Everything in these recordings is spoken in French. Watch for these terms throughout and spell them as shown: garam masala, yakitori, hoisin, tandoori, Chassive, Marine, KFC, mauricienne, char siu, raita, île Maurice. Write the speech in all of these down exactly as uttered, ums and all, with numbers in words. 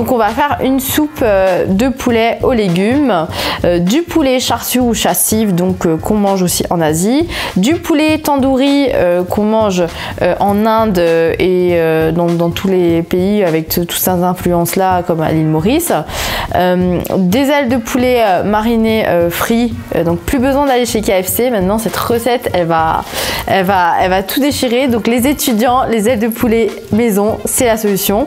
Donc on va faire une soupe de poulet aux légumes, du poulet char siu ou chassif, donc euh, qu'on mange aussi en Asie, du poulet tandoori euh, qu'on mange euh, en Inde et euh, dans, dans tous les pays avec toutes ces influences là comme à l'île Maurice, euh, des ailes de poulet euh, marinées euh, frites, euh, donc plus besoin d'aller chez K F C maintenant. Cette recette elle va elle va elle va tout déchirer, donc les étudiants, les ailes de poulet maison, c'est la solution.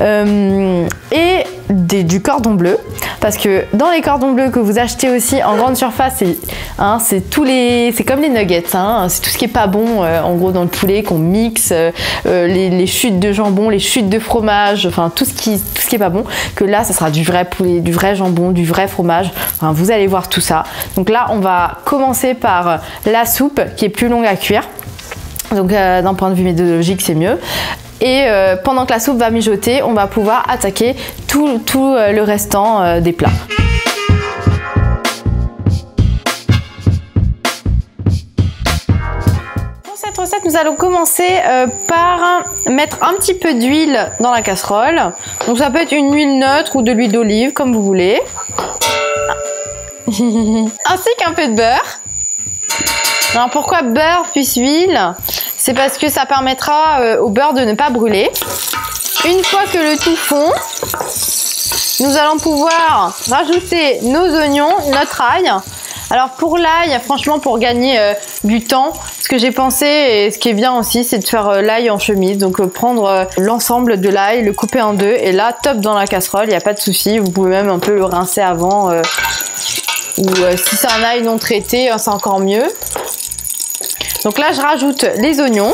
Euh, et des, du cordon bleu, parce que dans les cordons bleus que vous achetez aussi en grande surface, c'est hein, tous les, c'est comme les nuggets, hein, c'est tout ce qui est pas bon euh, en gros dans le poulet qu'on mixe, euh, les, les chutes de jambon, les chutes de fromage, enfin tout ce qui, tout ce qui est pas bon. Que là, ça sera du vrai poulet, du vrai jambon, du vrai fromage. Enfin, vous allez voir tout ça. Donc là, on va commencer par la soupe qui est plus longue à cuire. Donc euh, d'un point de vue méthodologique, c'est mieux. Et euh, pendant que la soupe va mijoter, on va pouvoir attaquer tout, tout euh, le restant euh, des plats. Pour cette recette, nous allons commencer euh, par mettre un petit peu d'huile dans la casserole. Donc ça peut être une huile neutre ou de l'huile d'olive, comme vous voulez. Ainsi qu'un peu de beurre. Alors pourquoi beurre puis huile ? C'est parce que ça permettra euh, au beurre de ne pas brûler. Une fois que le tout fond, nous allons pouvoir rajouter nos oignons, notre ail. Alors pour l'ail, franchement, pour gagner euh, du temps, ce que j'ai pensé et ce qui est bien aussi, c'est de faire euh, l'ail en chemise. Donc euh, prendre euh, l'ensemble de l'ail, le couper en deux et là, top dans la casserole, il n'y a pas de souci. Vous pouvez même un peu le rincer avant euh, ou euh, si c'est un ail non traité, c'est encore mieux. Donc là, je rajoute les oignons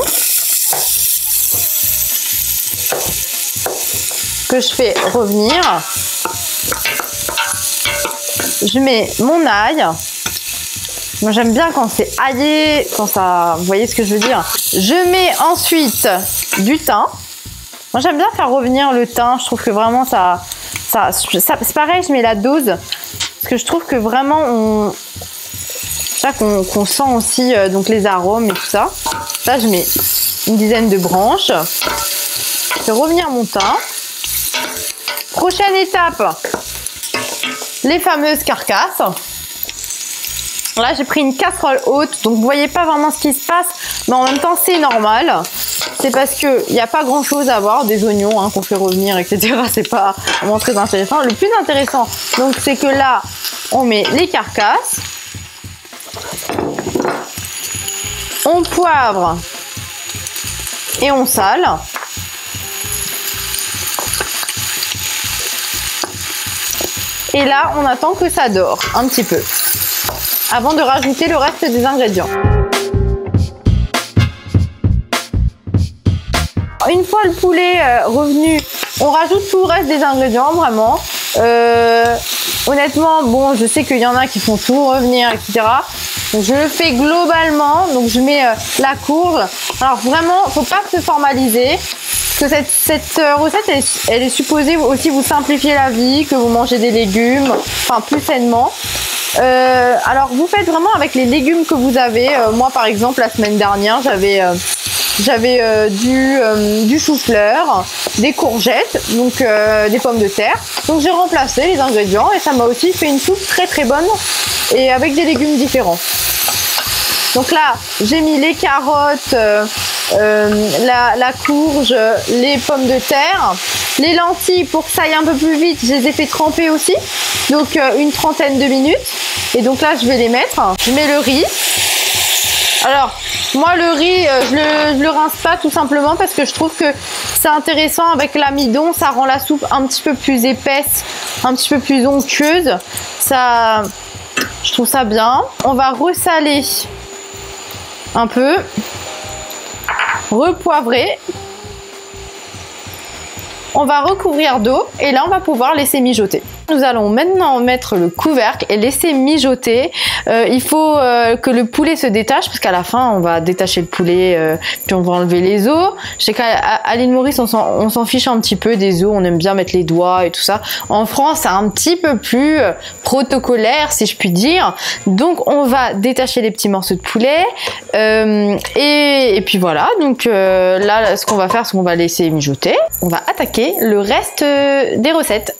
que je fais revenir. Je mets mon ail. Moi, j'aime bien quand c'est aillé, quand ça... Vous voyez ce que je veux dire? Je mets ensuite du thym. Moi, j'aime bien faire revenir le thym. Je trouve que vraiment ça... ça, ça c'est pareil, je mets la dose. Parce que je trouve que vraiment, on... qu'on qu'on sent aussi euh, donc les arômes et tout ça. Là, je mets une dizaine de branches. Je fais revenir mon thym. Prochaine étape, les fameuses carcasses. Là, j'ai pris une casserole haute, donc vous voyez pas vraiment ce qui se passe, mais en même temps, c'est normal. C'est parce qu'il n'y a pas grand-chose à voir, des oignons hein, qu'on fait revenir, et cetera. C'est pas vraiment très intéressant. Le plus intéressant, donc, c'est que là, on met les carcasses. On poivre et on sale. Et là, on attend que ça dore un petit peu avant de rajouter le reste des ingrédients. Une fois le poulet revenu, on rajoute tout le reste des ingrédients, vraiment. Euh, honnêtement, bon, je sais qu'il y en a qui font tout revenir, et cetera. Donc je le fais globalement, donc je mets euh, la courge. Alors vraiment, faut pas se formaliser, parce que cette, cette euh, recette, elle, elle est supposée aussi vous simplifier la vie, que vous mangez des légumes, enfin plus sainement. Euh, alors vous faites vraiment avec les légumes que vous avez. Euh, moi par exemple, la semaine dernière, j'avais euh, j'avais euh, du, euh, du chou-fleur, des courgettes, donc euh, des pommes de terre. Donc j'ai remplacé les ingrédients et ça m'a aussi fait une soupe très très bonne et avec des légumes différents. Donc là, j'ai mis les carottes, euh, euh, la, la courge, les pommes de terre, les lentilles pour que ça aille un peu plus vite, je les ai fait tremper aussi, donc euh, une trentaine de minutes. Et donc là, je vais les mettre. Je mets le riz. Alors, moi le riz, euh, je le, je le rince pas tout simplement parce que je trouve que c'est intéressant avec l'amidon, ça rend la soupe un petit peu plus épaisse, un petit peu plus onctueuse. Ça, je trouve ça bien. On va ressaler un peu, repoivrer. On va recouvrir d'eau et là on va pouvoir laisser mijoter. Nous allons maintenant mettre le couvercle et laisser mijoter. Euh, il faut euh, que le poulet se détache parce qu'à la fin on va détacher le poulet euh, puis on va enlever les os. Je sais qu'à l'île Maurice on s'en fiche un petit peu des os, on aime bien mettre les doigts et tout ça. En France c'est un petit peu plus euh, protocolaire si je puis dire. Donc on va détacher les petits morceaux de poulet euh, et, et puis voilà. Donc euh, là ce qu'on va faire c'est qu'on va laisser mijoter. On va attaquer le reste euh, des recettes.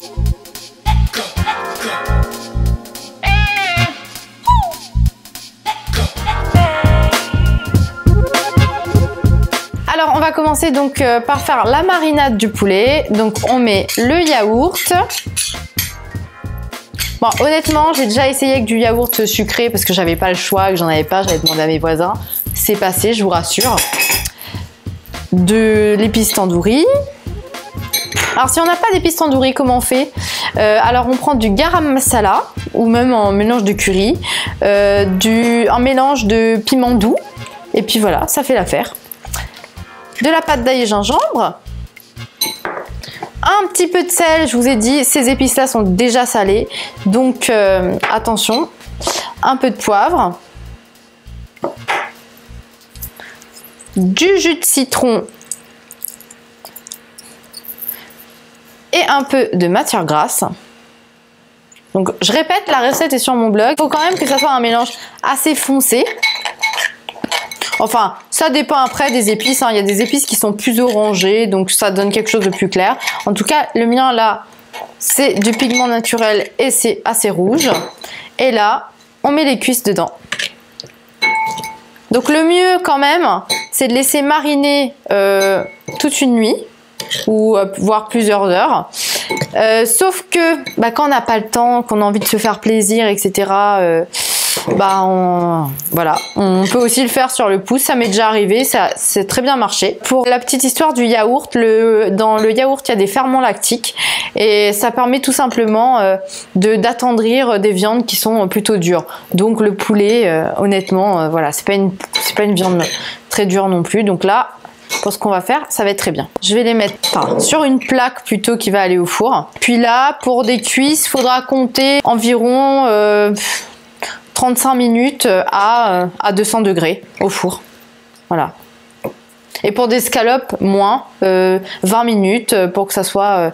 Alors on va commencer donc par faire la marinade du poulet. Donc on met le yaourt. Bon, honnêtement j'ai déjà essayé avec du yaourt sucré parce que j'avais pas le choix, que j'en avais pas, j'avais demandé à mes voisins. C'est passé, je vous rassure. De l'épice tandoori. Alors si on n'a pas d'épices tandoori, comment on fait? euh, Alors on prend du garam masala ou même un mélange de curry, euh, du, un mélange de piment doux et puis voilà, ça fait l'affaire. De la pâte d'ail et gingembre, un petit peu de sel, je vous ai dit, ces épices-là sont déjà salées, donc euh, attention, un peu de poivre, du jus de citron et un peu de matière grasse. Donc je répète, la recette est sur mon blog. Il faut quand même que ça soit un mélange assez foncé. Enfin, ça dépend après des épices, hein. Il y a des épices qui sont plus orangées, donc ça donne quelque chose de plus clair. En tout cas, le mien là, c'est du pigment naturel et c'est assez rouge. Et là, on met les cuisses dedans. Donc le mieux quand même, c'est de laisser mariner euh, toute une nuit. Ou euh, voire plusieurs heures. Euh, sauf que bah, quand on n'a pas le temps, qu'on a envie de se faire plaisir, et cetera. Euh, bah on, voilà, on peut aussi le faire sur le pouce. Ça m'est déjà arrivé, ça c'est très bien marché. Pour la petite histoire du yaourt, le, dans le yaourt il y a des ferments lactiques et ça permet tout simplement euh, de d'attendrir des viandes qui sont plutôt dures. Donc le poulet, euh, honnêtement, euh, voilà, c'est pas une c'est pas une viande très dure non plus. Donc là. Pour ce qu'on va faire, ça va être très bien. Je vais les mettre enfin, sur une plaque plutôt qui va aller au four. Puis là, pour des cuisses, faudra compter environ euh, trente-cinq minutes à, à deux cents degrés au four. Voilà. Et pour des scalopes, moins, euh, vingt minutes pour que ça soit euh,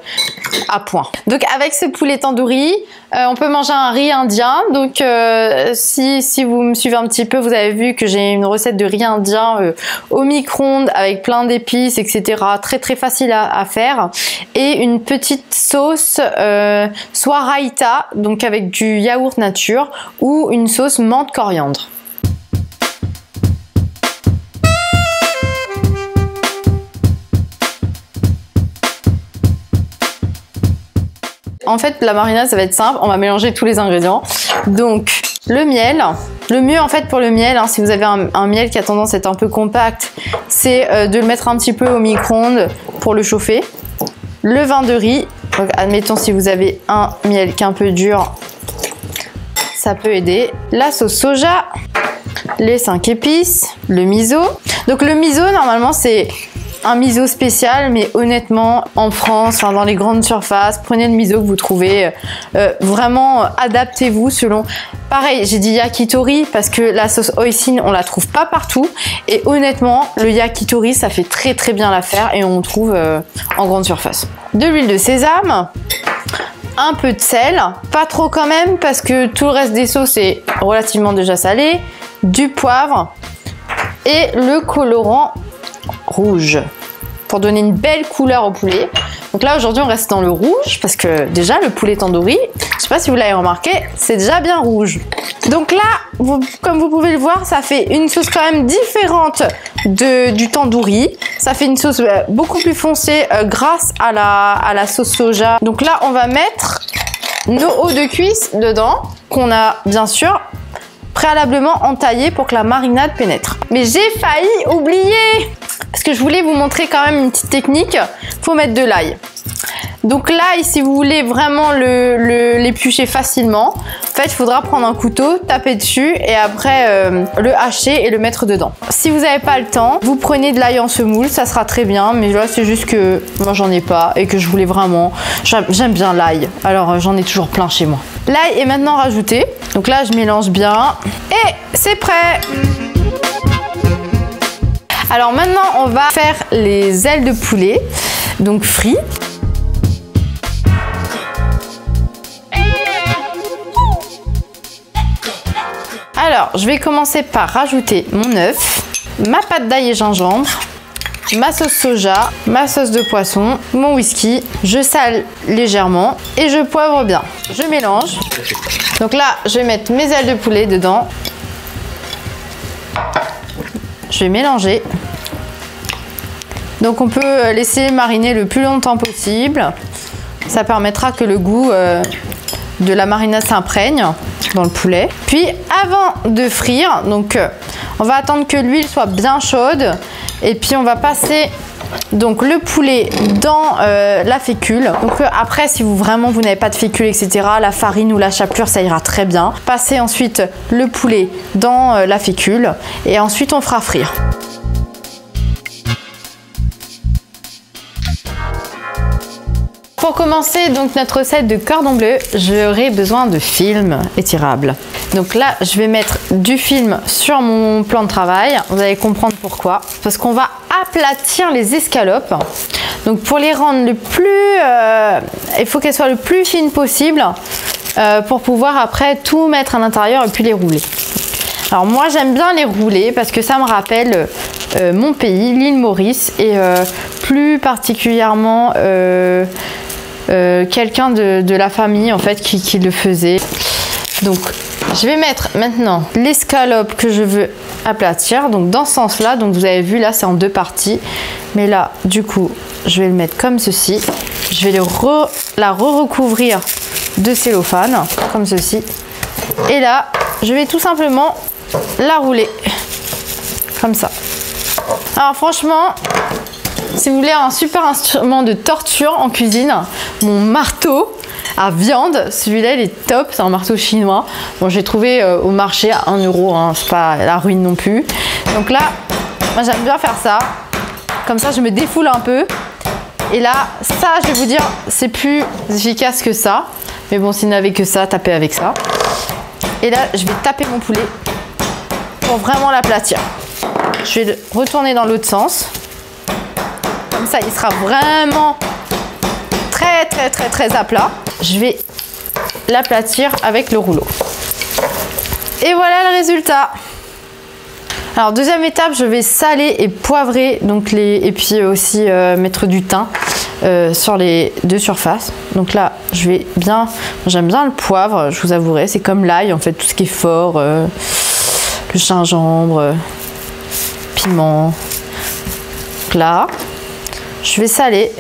à point. Donc avec ce poulet tandoori, euh, on peut manger un riz indien. Donc euh, si, si vous me suivez un petit peu, vous avez vu que j'ai une recette de riz indien euh, au micro-ondes avec plein d'épices, et cetera. Très très facile à, à faire. Et une petite sauce, euh, soit raita, donc avec du yaourt nature, ou une sauce menthe coriandre. En fait, la marinade, ça va être simple. On va mélanger tous les ingrédients. Donc, le miel. Le mieux, en fait, pour le miel, hein, si vous avez un, un miel qui a tendance à être un peu compact, c'est euh, de le mettre un petit peu au micro-ondes pour le chauffer. Le vin de riz. Donc, admettons, si vous avez un miel qui est un peu dur, ça peut aider. La sauce soja. Les cinq épices. Le miso. Donc, le miso, normalement, c'est... un miso spécial, mais honnêtement en France, enfin dans les grandes surfaces, prenez le miso que vous trouvez, euh, vraiment euh, adaptez-vous selon... Pareil, j'ai dit yakitori parce que la sauce hoisin, on la trouve pas partout et honnêtement, le yakitori, ça fait très très bien l'affaire et on le trouve euh, en grande surface. De l'huile de sésame, un peu de sel, pas trop quand même parce que tout le reste des sauces est relativement déjà salé, du poivre et le colorant rouge pour donner une belle couleur au poulet. Donc là aujourd'hui on reste dans le rouge parce que déjà le poulet tandoori, je sais pas si vous l'avez remarqué, c'est déjà bien rouge. Donc là, vous, comme vous pouvez le voir, ça fait une sauce quand même différente de, du tandoori. Ça fait une sauce beaucoup plus foncée euh, grâce à la, à la sauce soja. Donc là on va mettre nos hauts de cuisse dedans qu'on a bien sûr préalablement entaillé pour que la marinade pénètre. Mais j'ai failli oublier parce que je voulais vous montrer quand même une petite technique. Faut mettre de l'ail. Donc là, si vous voulez vraiment l'éplucher facilement, en fait, il faudra prendre un couteau, taper dessus et après euh, le hacher et le mettre dedans. Si vous n'avez pas le temps, vous prenez de l'ail en semoule, ça sera très bien. Mais là, c'est juste que moi, j'en ai pas et que je voulais vraiment... J'aime bien l'ail, alors euh, j'en ai toujours plein chez moi. L'ail est maintenant rajouté. Donc là, je mélange bien et c'est prêt! Alors maintenant, on va faire les ailes de poulet, donc frites. Alors, je vais commencer par rajouter mon œuf, ma pâte d'ail et gingembre, ma sauce soja, ma sauce de poisson, mon whisky. Je sale légèrement et je poivre bien. Je mélange. Donc là, je vais mettre mes ailes de poulet dedans. Je vais mélanger. Donc on peut laisser mariner le plus longtemps possible. Ça permettra que le goût euh, de la marinade s'imprègne dans le poulet. Puis avant de frire, donc euh, on va attendre que l'huile soit bien chaude et puis on va passer donc le poulet dans euh, la fécule. Donc euh, après, si vous vraiment vous n'avez pas de fécule, et cetera, la farine ou la chapelure, ça ira très bien. Passez ensuite le poulet dans euh, la fécule et ensuite on fera frire. Pour commencer donc notre recette de cordon bleu, j'aurai besoin de film étirable. Donc là, je vais mettre du film sur mon plan de travail. Vous allez comprendre pourquoi. Parce qu'on va aplatir les escalopes. Donc pour les rendre le plus... Euh, il faut qu'elles soient le plus fines possible euh, pour pouvoir après tout mettre à l'intérieur et puis les rouler. Alors moi, j'aime bien les rouler parce que ça me rappelle euh, mon pays, l'île Maurice. Et euh, plus particulièrement... Euh, Euh, quelqu'un de, de la famille en fait qui, qui le faisait. Donc je vais mettre maintenant l'escalope que je veux aplatir, donc dans ce sens là. Donc vous avez vu là, c'est en deux parties, mais là du coup je vais le mettre comme ceci. Je vais le re, la re recouvrir de cellophane comme ceci, et là je vais tout simplement la rouler comme ça. Alors franchement, si vous voulez un super instrument de torture en cuisine, mon marteau à viande, celui-là il est top, c'est un marteau chinois. Bon, j'ai trouvé euh, au marché à un euro, hein, c'est pas la ruine non plus. Donc là, moi j'aime bien faire ça, comme ça je me défoule un peu. Et là, ça je vais vous dire, c'est plus efficace que ça. Mais bon, s'il n'avait que ça, tapez avec ça. Et là, je vais taper mon poulet pour vraiment l'aplatir. Je vais le retourner dans l'autre sens. Comme ça, il sera vraiment très, très, très, très à plat. Je vais l'aplatir avec le rouleau. Et voilà le résultat. Alors, deuxième étape, je vais saler et poivrer, donc les, et puis aussi euh, mettre du thym euh, sur les deux surfaces. Donc là, je vais bien... J'aime bien le poivre, je vous avouerai. C'est comme l'ail, en fait, tout ce qui est fort. Euh, le gingembre, euh, piment. Donc là... Je vais saler.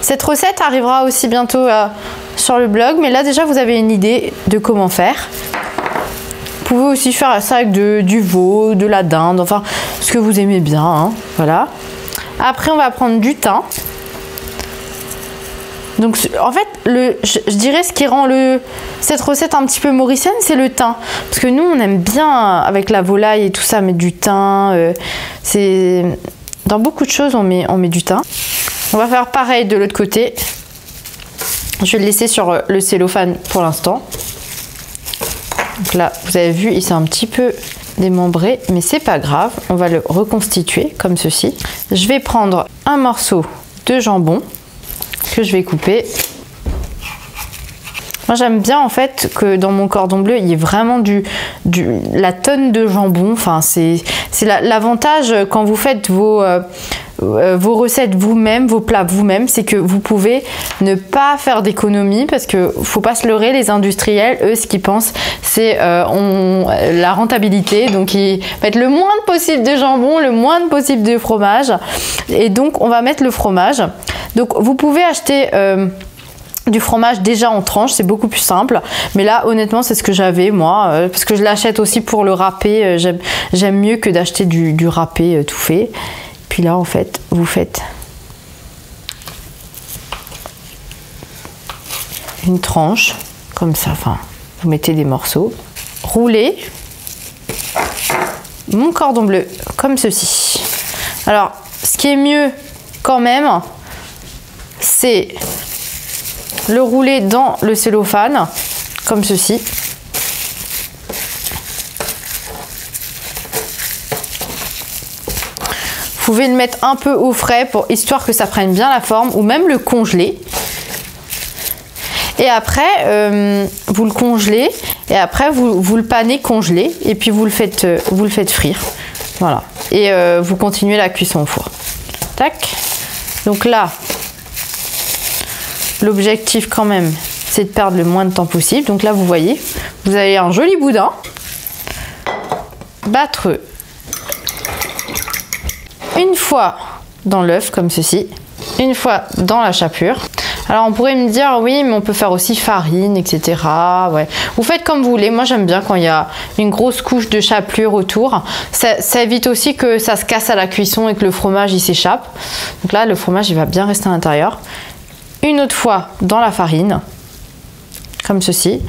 Cette recette arrivera aussi bientôt euh, sur le blog, mais là déjà vous avez une idée de comment faire. Vous pouvez aussi faire ça avec de, du veau, de la dinde, enfin ce que vous aimez bien, hein, voilà. Après on va prendre du thym. Donc en fait, le, je, je dirais ce qui rend le, cette recette un petit peu mauricienne, c'est le thym. Parce que nous on aime bien avec la volaille et tout ça, mais du thym, euh, c'est... Dans beaucoup de choses, on met, on met du thym. On va faire pareil de l'autre côté. Je vais le laisser sur le cellophane pour l'instant. Donc là, vous avez vu, il s'est un petit peu démembré, mais c'est pas grave. On va le reconstituer comme ceci. Je vais prendre un morceau de jambon que je vais couper. Moi, j'aime bien en fait que dans mon cordon bleu, il y ait vraiment du, du, la tonne de jambon. Enfin, c'est l'avantage quand vous faites vos, euh, vos recettes vous-même, vos plats vous-même, c'est que vous pouvez ne pas faire d'économie parce que faut pas se leurrer, les industriels, eux, ce qu'ils pensent, c'est euh, la rentabilité. Donc, ils mettent le moins possible de jambon, le moins possible de fromage. Et donc, on va mettre le fromage. Donc, vous pouvez acheter... Euh, du fromage déjà en tranches, c'est beaucoup plus simple. Mais là, honnêtement, c'est ce que j'avais, moi. Euh, parce que je l'achète aussi pour le râper. Euh, j'aime, j'aime mieux que d'acheter du, du râpé euh, tout fait. Puis là, en fait, vous faites une tranche, comme ça, enfin, vous mettez des morceaux, roulez mon cordon bleu comme ceci. Alors, ce qui est mieux quand même, c'est le rouler dans le cellophane, comme ceci. Vous pouvez le mettre un peu au frais, pour, histoire que ça prenne bien la forme, ou même le congeler. Et après, euh, vous le congelez, et après, vous, vous le panez congelé, et puis vous le faites, vous le faites frire. Voilà. Et euh, vous continuez la cuisson au four. Tac. Donc là, l'objectif quand même, c'est de perdre le moins de temps possible. Donc là, vous voyez, vous avez un joli boudin. Battre une fois dans l'œuf, comme ceci. Une fois dans la chapelure. Alors, on pourrait me dire, oui, mais on peut faire aussi farine, et cetera. Ouais. Vous faites comme vous voulez. Moi, j'aime bien quand il y a une grosse couche de chapelure autour. Ça, ça évite aussi que ça se casse à la cuisson et que le fromage, il s'échappe. Donc là, le fromage, il va bien rester à l'intérieur. Une autre fois dans la farine, comme ceci.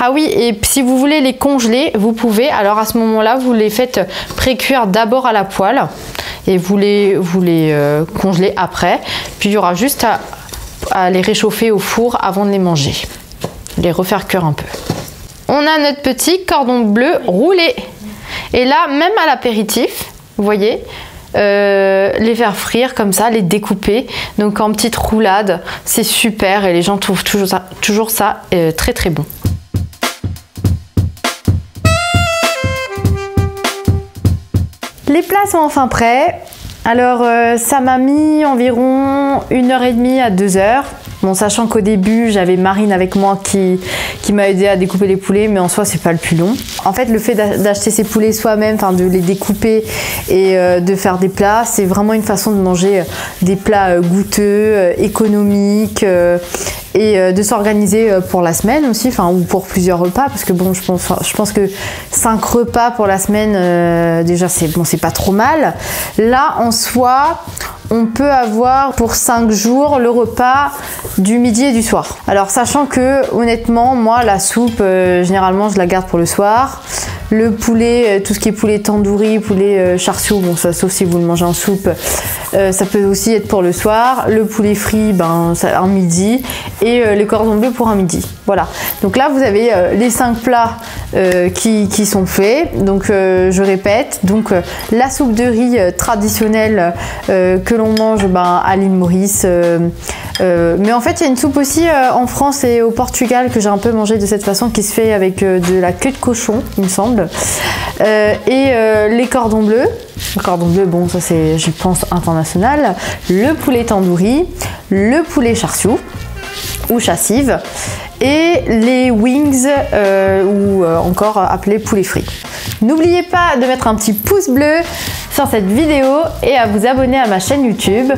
Ah oui, et si vous voulez les congeler, vous pouvez. Alors, à ce moment-là, vous les faites pré-cuire d'abord à la poêle et vous les, vous les euh, congelez après. Puis, il y aura juste à... à les réchauffer au four avant de les manger. Les refaire cuire un peu. On a notre petit cordon bleu roulé. Et là, même à l'apéritif, vous voyez, euh, les faire frire comme ça, les découper. Donc en petite roulade, c'est super et les gens trouvent toujours ça, toujours ça euh, très très bon. Les plats sont enfin prêts. Alors, euh, ça m'a mis environ une heure et demie à deux heures. Bon, sachant qu'au début, j'avais Marine avec moi qui, qui m'a aidé à découper les poulets, mais en soi, c'est pas le plus long. En fait, le fait d'acheter ces poulets soi-même, enfin de les découper et euh, de faire des plats, c'est vraiment une façon de manger des plats goûteux, euh, économiques. Euh, et de s'organiser pour la semaine aussi, enfin, ou pour plusieurs repas, parce que bon, je pense, je pense que cinq repas pour la semaine, euh, déjà, c'est bon, c'est pas trop mal. Là, en soi, on peut avoir pour cinq jours le repas du midi et du soir. Alors, sachant que, honnêtement, moi, la soupe, euh, généralement, je la garde pour le soir. Le poulet, euh, tout ce qui est poulet tandoori, poulet euh, char siu, bon, ça, sauf si vous le mangez en soupe, euh, ça peut aussi être pour le soir. Le poulet frit, ben, ça, un midi. Et euh, les cordons bleus pour un midi. Voilà. Donc là, vous avez euh, les cinq plats euh, qui, qui sont faits. Donc, euh, je répète, donc euh, la soupe de riz euh, traditionnelle euh, que l'on mange ben, à l'île Maurice. Euh, euh, mais en fait, il y a une soupe aussi euh, en France et au Portugal que j'ai un peu mangé de cette façon, qui se fait avec euh, de la queue de cochon, il me semble. Euh, et euh, les cordons bleus. Le cordon bleu, bon, ça c'est, je pense, international. Le poulet tandoori, le poulet char siu ou chassive, et les wings euh, ou euh, encore appelés poulet frit. N'oubliez pas de mettre un petit pouce bleu sur cette vidéo et à vous abonner à ma chaîne YouTube.